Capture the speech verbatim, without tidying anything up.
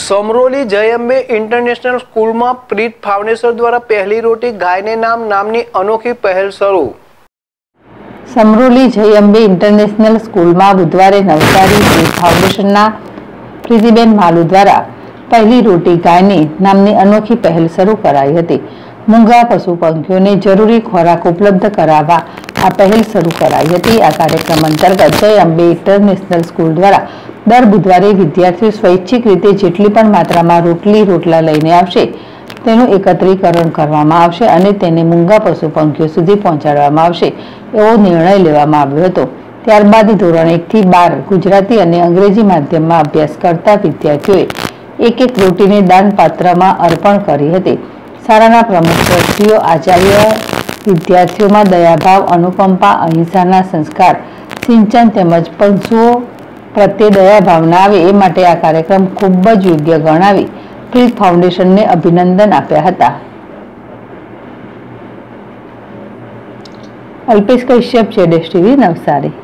Samroli जयंबे international school में प्रीत foundation द्वारा पहली रोटी गायने नाम नामनी अनोखी पहल शुरू। समरोली जयंबे इंटरनेशनल स्कूल में बुधवार नवसारी प्रीत फाउंडेशन प्रीतिबेन मालू द्वारा पहली रोटी गायने नामनी अनोखी पहल शुरू कराई थी। मूंगा पशु पंखीओ ने जरूरी खोराक उपलब्ध करावा आ पहल शुरू कराई थी। आ कार्यक्रम अंतर्गत जय अंबे इंटरनेशनल स्कूल द्वारा दर बुधवार विद्यार्थी स्वैच्छिक रीते जेटली पण मात्रा में रोटली रोटला लईने आवशे तेनु एकत्रीकरण करवामां आवशे अने तेने मूंगा पशु पंखीओ सुधी पहोंचाडवामां आवशे एवो निर्णय लेवामां आव्यो हतो। त्यारबाद धोरण एक थी बार गुजराती अने अंग्रेजी माध्यम में अभ्यास करता विद्यार्थीओए एक एक रोटी ने दानपात्र में अर्पण करी हती। शालाना प्रमुख व्यक्तिओ आचार्य विद्यार्थीओं में दयाभाव अनुकंपा अहिंसाना संस्कार सिंचन तेमज पशुओ प्रत्ये दयाभावना आवे ए माटे आ कार्यक्रम खूब ज योग्य गणावी प्रीत फाउंडेशन ने अभिनंदन आप्या हता। Alpesh Kashyap, Z S T V, Navsari.